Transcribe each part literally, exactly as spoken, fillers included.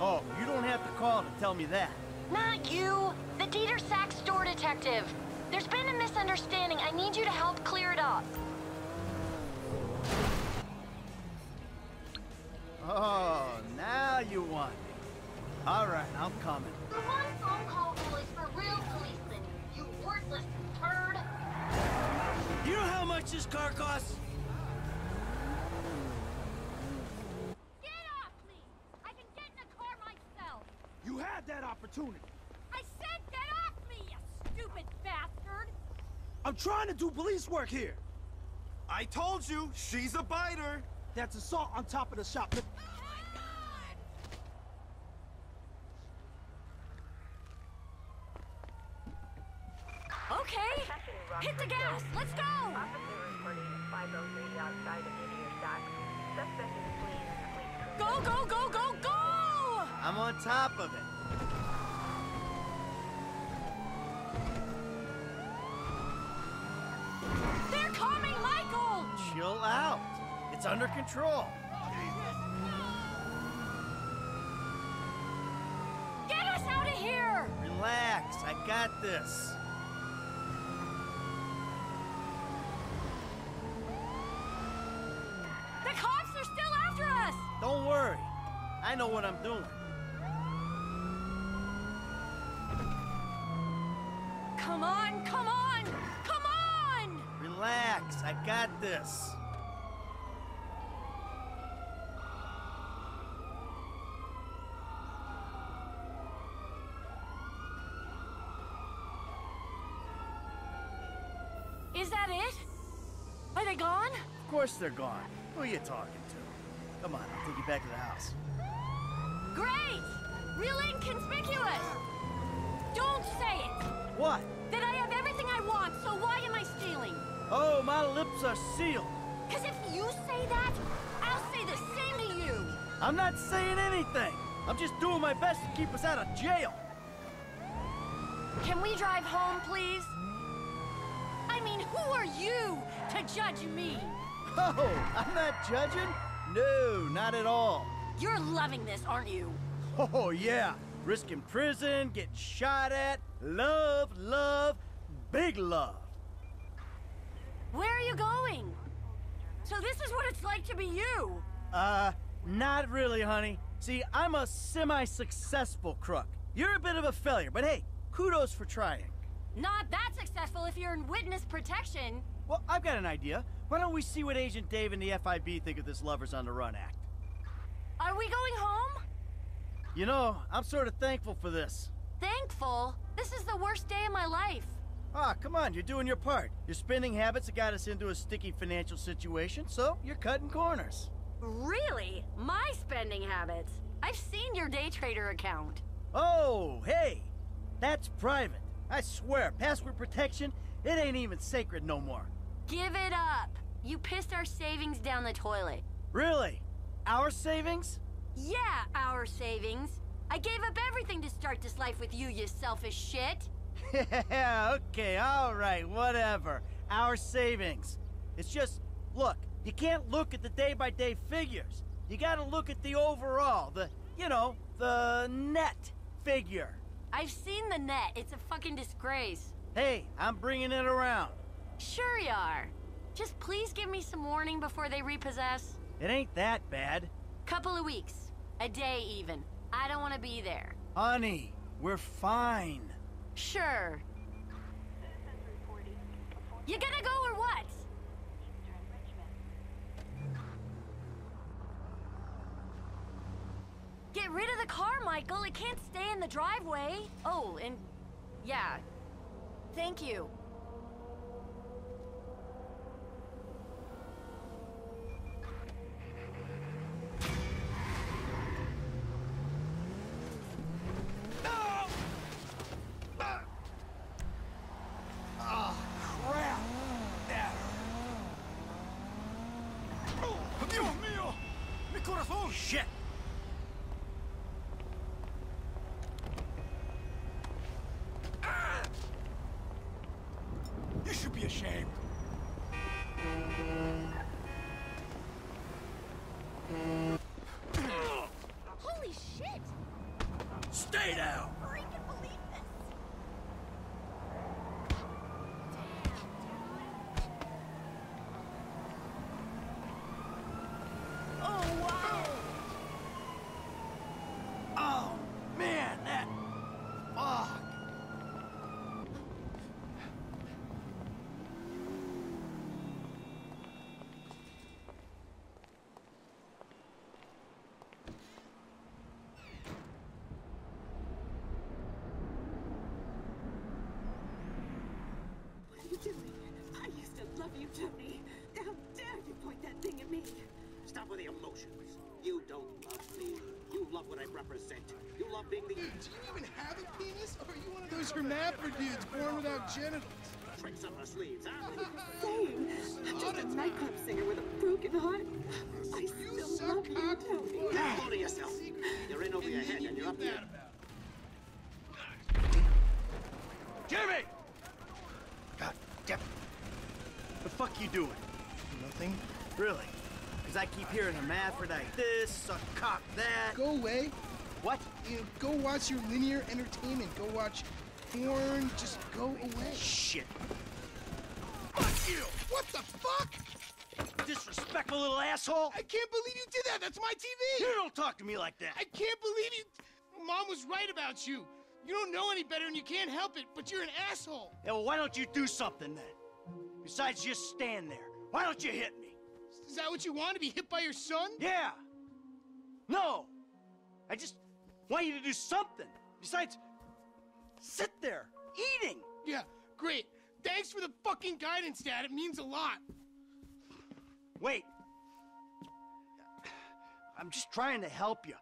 Oh, you don't have to call to tell me that. Not you. The Dieter Sachs store detective. There's been a misunderstanding. I need you to help clear it up. Oh, now you want me. All right, I'm coming. The one phone call rule is for real policemen, you worthless turd. You know how much this car costs? Get off, please. I can get in the car myself. You had that opportunity. I said get off me, you stupid bastard. I'm trying to do police work here. I told you, she's a biter. That's assault on top of the shop. Okay, hit the gas, let's go! Officer reporting five oh three outside of Dieter Sachs. Suspect is fleeing in the police cruiser. Go, go, go, go, go! I'm on top of it. They're coming, Michael! Chill out. It's under control. Get us out of here! Relax, I got this. Don't worry, I know what I'm doing. Come on, come on, come on! Relax, I got this. Is that it? Are they gone? Of course they're gone. Who are you talking to? Come on, I'll take you back to the house. Great! Real inconspicuous! Don't say it! What? That I have everything I want, so why am I stealing? Oh, my lips are sealed. Because if you say that, I'll say the same to you. I'm not saying anything. I'm just doing my best to keep us out of jail. Can we drive home, please? I mean, who are you to judge me? Oh, I'm not judging. No, not at all. You're loving this, aren't you? Oh, yeah. Risking prison, getting shot at, love, love, big love. Where are you going? So this is what it's like to be you. Uh, not really, honey. See, I'm a semi-successful crook. You're a bit of a failure, but hey, kudos for trying. Not that successful if you're in witness protection. Well, I've got an idea. Why don't we see what Agent Dave and the F I B think of this Lovers on the Run act? Are we going home? You know, I'm sort of thankful for this. Thankful? This is the worst day of my life. Ah, come on, you're doing your part. Your spending habits have got us into a sticky financial situation, so you're cutting corners. Really? My spending habits? I've seen your day trader account. Oh, hey! That's private. I swear, password protection, it ain't even sacred no more. Give it up! You pissed our savings down the toilet. Really? Our savings? Yeah, our savings. I gave up everything to start this life with you, you selfish shit. Yeah, okay, all right, whatever. Our savings. It's just, look, you can't look at the day-by-day figures. You gotta look at the overall, the, you know, the net figure. I've seen the net. It's a fucking disgrace. Hey, I'm bringing it around. Sure you are. Just please give me some warning before they repossess. It ain't that bad. Couple of weeks. A day even. I don't want to be there. Honey, we're fine. Sure. You gonna go or what? Get rid of the car, Michael. It can't stay in the driveway. Oh, and yeah. Thank you. Shit! Ah! You should be ashamed. Holy shit! it to me. How dare you point that thing at me? Stop with the emotions. You don't love me. You love what I represent. You love being the... Dude, do you even have a penis? Or are you one of those hermaphrodites born without genitals? Tricks up our sleeves, huh? Same. Just a nightclub singer with a broken heart. I you still love you, Tony. Go to yourself. You're in over your head and you're up here. Jimmy! God damn it. What the fuck you doing? Nothing. Really? Because I keep hearing hermaphrodite this, a cock that. Go away. What? You know, go watch your linear entertainment. Go watch porn. Just go away. Shit. Fuck you! What the fuck? Disrespectful little asshole. I can't believe you did that. That's my T V. You don't talk to me like that. I can't believe you. Mom was right about you. You don't know any better and you can't help it, but you're an asshole. Yeah, well, why don't you do something then? Besides just stand there. Why don't you hit me? Is that what you want, to be hit by your son? Yeah. No. I just want you to do something. Besides, sit there, eating. Yeah, great. Thanks for the fucking guidance, Dad. It means a lot. Wait. I'm just trying to help you.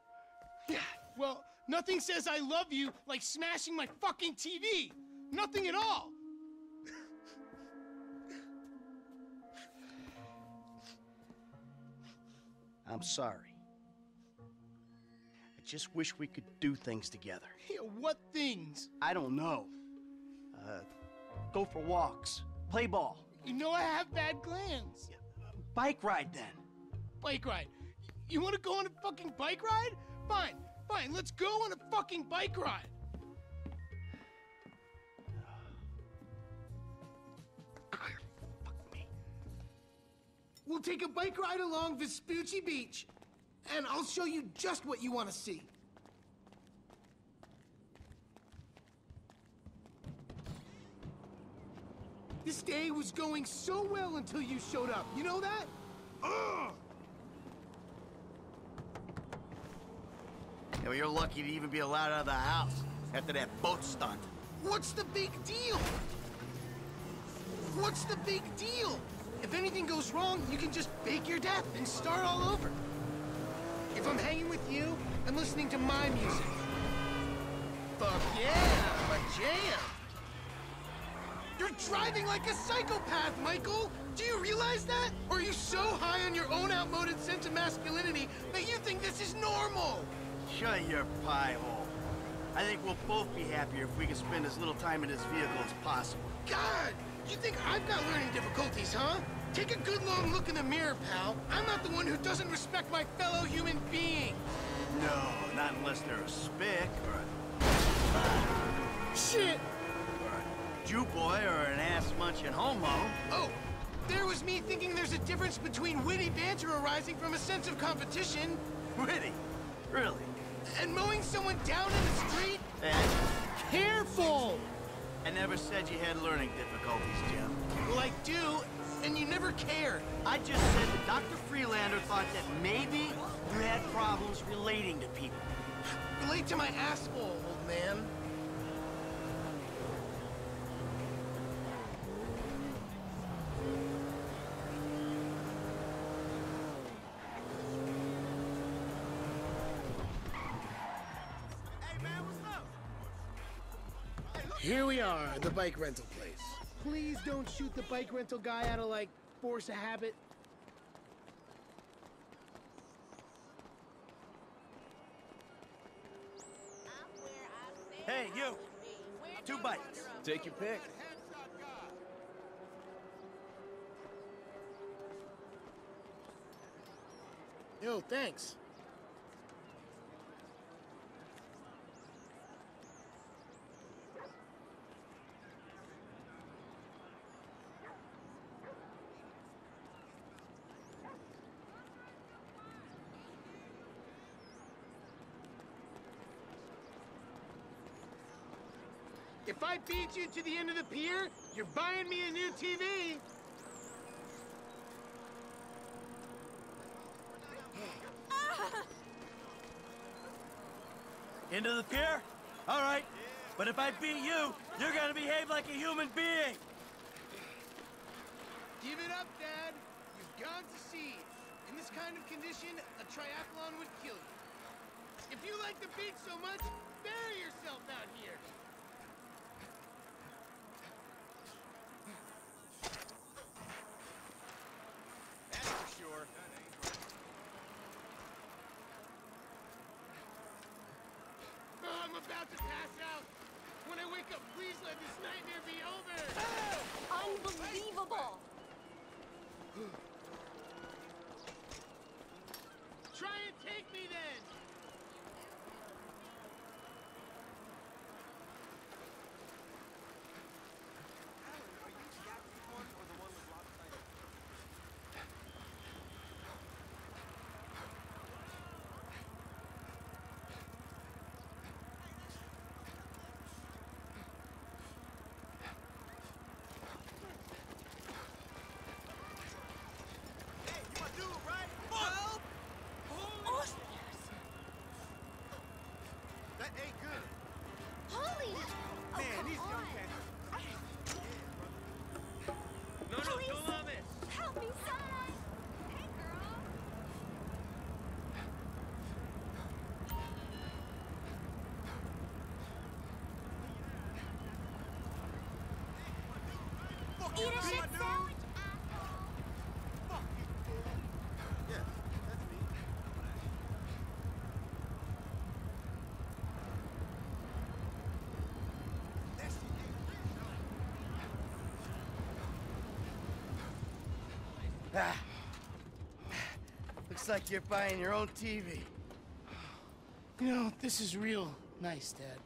Yeah, well... Nothing says I love you like smashing my fucking T V. Nothing at all. I'm sorry. I just wish we could do things together. Yeah, what things? I don't know. Uh, go for walks. Play ball. You know I have bad glands. Yeah, uh, bike ride then. Bike ride? You want to go on a fucking bike ride? Fine. Fine, let's go on a fucking bike ride. Fuck me. We'll take a bike ride along Vespucci Beach, and I'll show you just what you want to see. This day was going so well until you showed up. You know that? Ugh! Yeah, well, you're lucky to even be allowed out of the house after that boat stunt. What's the big deal? What's the big deal? If anything goes wrong, you can just fake your death and start all over. If I'm hanging with you, I'm listening to my music. Fuck yeah, I'm a jam. You're driving like a psychopath, Michael. Do you realize that? Or are you so high on your own outmoded sense of masculinity that you think this is normal? Shut your pie hole. I think we'll both be happier if we can spend as little time in this vehicle as possible. God! You think I've got learning difficulties, huh? Take a good long look in the mirror, pal. I'm not the one who doesn't respect my fellow human being. No, not unless they're a spick or a... Uh, Shit! Or a Jew boy or an ass-munching homo. Oh, there was me thinking there's a difference between witty banter arising from a sense of competition. Witty? Really? And mowing someone down in the street? And careful! I never said you had learning difficulties, Jim. Well, I do, and you never cared. I just said that Doctor Freelander thought that maybe you had problems relating to people. Relate to my asshole, old man. Here we are, the bike rental place. Please don't shoot the bike rental guy out of, like, force of habit. Hey, you! Two bikes. Take your pick. Yo, thanks. If I beat you to the end of the pier, you're buying me a new T V! Ah. End of the pier? All right. But if I beat you, you're gonna behave like a human being! Give it up, Dad. You've gone to seed. In this kind of condition, a triathlon would kill you. If you like the beach so much, bury yourself out here. That's for sure. Oh, I'm about to pass out. When I wake up, please let this nightmare be over. Unbelievable. Try and take me then. Ah. Looks like you're buying your own T V. You know, this is real nice, Dad.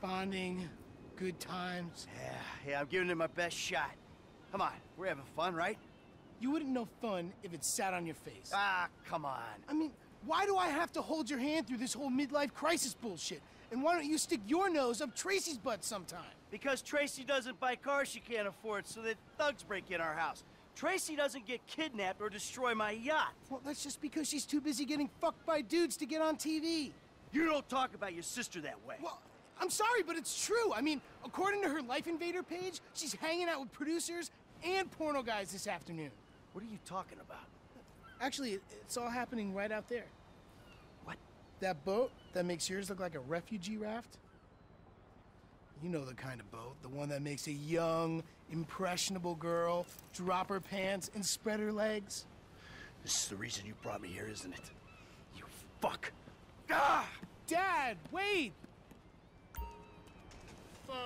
Bonding, good times. Yeah, yeah, I'm giving it my best shot. Come on, we're having fun, right? You wouldn't know fun if it sat on your face. Ah, come on. I mean, why do I have to hold your hand through this whole midlife crisis bullshit? And why don't you stick your nose up Tracy's butt sometime? Because Tracy doesn't buy cars she can't afford, so that thugs break in our house. Tracy doesn't get kidnapped or destroy my yacht. Well, that's just because she's too busy getting fucked by dudes to get on T V. You don't talk about your sister that way. Well, I'm sorry, but it's true. I mean, according to her Life Invader page, she's hanging out with producers and porno guys this afternoon. What are you talking about? Actually, it's all happening right out there. What? That boat that makes yours look like a refugee raft? You know the kind of boat, the one that makes a young, impressionable girl drop her pants and spread her legs. This is the reason you brought me here, isn't it? You fuck. Ah! Dad, wait! Fuck.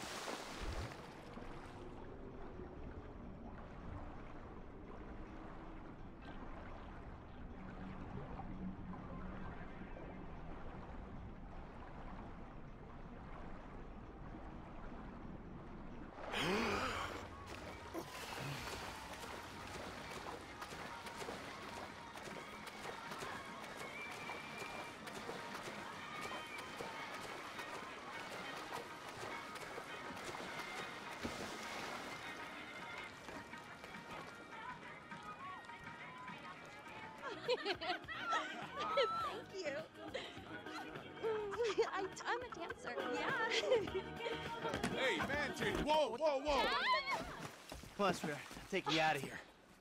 Thank you. I, I'm a dancer. Yeah. Hey, man, Jane. Whoa, whoa, whoa. Dad? Come on, sweetheart. I'm taking you out of here.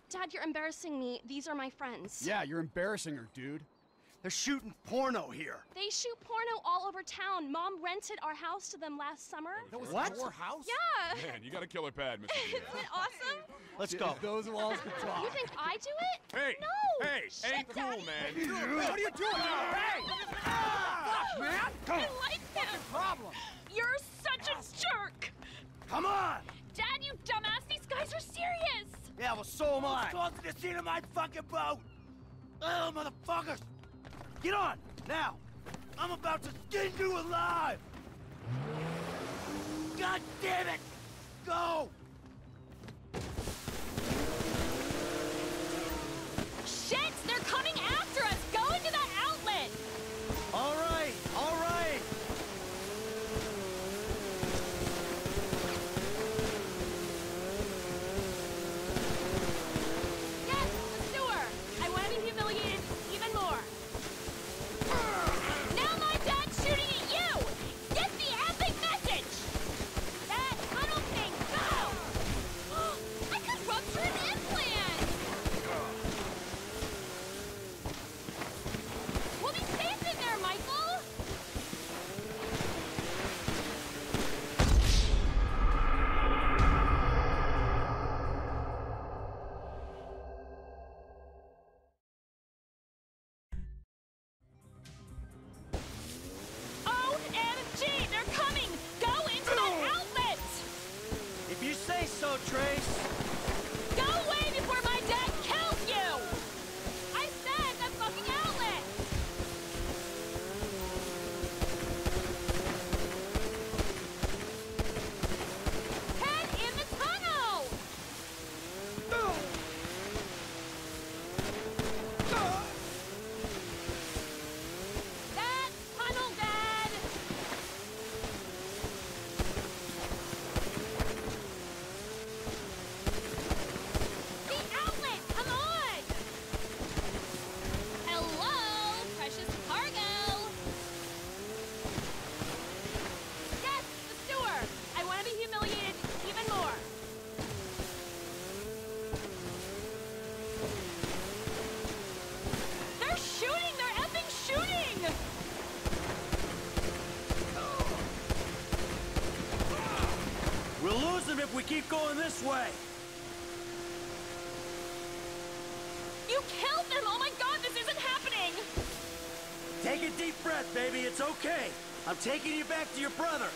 Dad, you're embarrassing me. These are my friends. Yeah, you're embarrassing her, dude. They're shooting porno here. They shoot porno all over town. Mom rented our house to them last summer. That was what? Your house? Yeah. Man, you got a killer pad, Mister Isn't it awesome? Let's go. If those walls could talk. You think I do it? Hey! No! Hey! Shit, ain't cool, man. What are you doing? Hey! Ah, fuck, man! Come on. I like that. What's the problem? You're such a jerk. Come on! Dad, you dumbass! These guys are serious. Yeah, well, so am I. Talk to the scene of my fucking boat. Oh, motherfuckers! Get on! Now! I'm about to skin you alive! God damn it! Go! Shit! They're coming after us! Go into that Trace! Go away before my dad kills you! I said the fucking outlet! Head in the tunnel! No. No. That tunnel, Dad! We'll lose them if we keep going this way! You killed them! Oh my god, this isn't happening! Take a deep breath, baby. It's okay. I'm taking you back to your brother.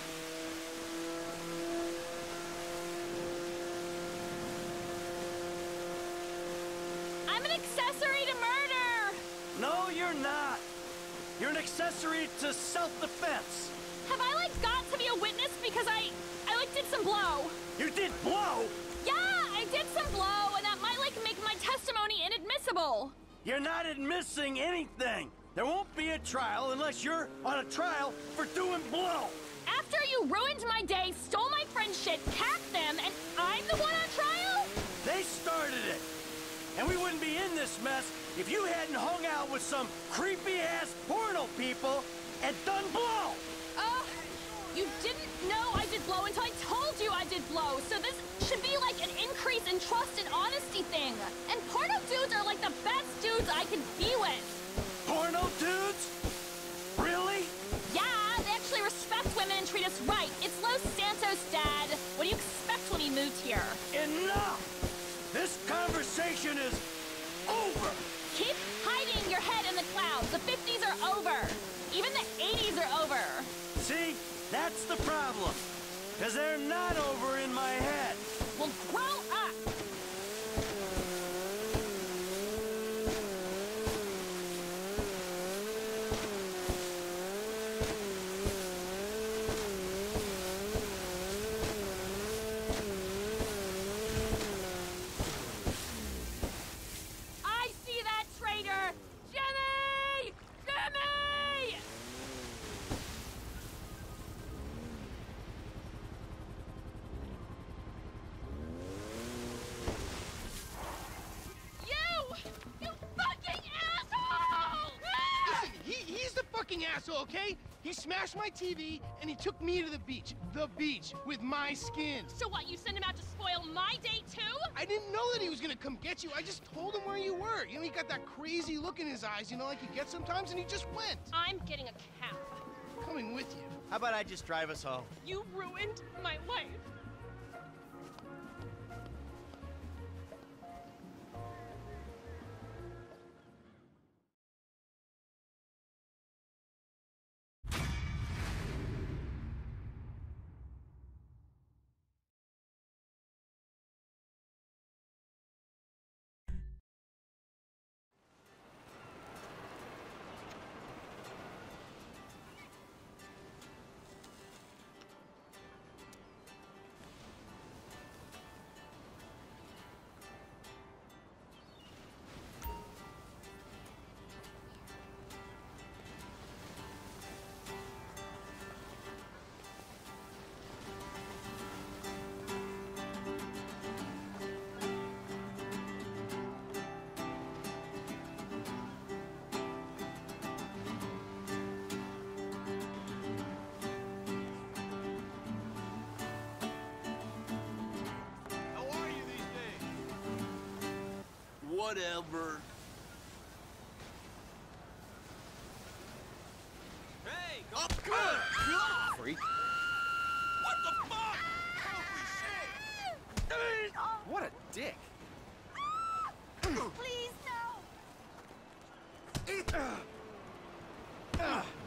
I'm an accessory to murder! No, you're not. You're an accessory to self-defense. Have I, like, got to be a witness because I... I, like, did some blow? You did blow? Yeah, I did some blow, and that might, like, make my testimony inadmissible. You're not admitting anything. There won't be a trial unless you're on a trial for doing blow. After you ruined my day, stole my friend's shit, capped them, and I'm the one on trial? They started it. And we wouldn't be in this mess if you hadn't hung out with some creepy-ass porno people and done blow. Oh, you didn't know I did blow until I told you I did blow. So this should be like an increase in trust and honesty thing. And porno dudes are like the best dudes I could be with. Porno dudes? Really? Yeah, they actually respect women and treat us right. It's Los Santos, Dad. What do you expect when he moved here? Enough! This conversation is over! Keep hiding your head in the clouds. The fifties are over. Even the eighties are over. See? That's the problem. Because they're not over in my head. Well, grow up! Asshole, okay? He smashed my T V and he took me to the beach. The beach with my skin. So what, you sent him out to spoil my day too? I didn't know that he was gonna come get you. I just told him where you were. You know, he got that crazy look in his eyes, you know, like he gets sometimes, and he just went. I'm getting a cab. Coming with you. How about I just drive us home? You ruined my life. Whatever. Hey, go up good. God. Freak. What the fuck? Holy shit. What a dick. Please no.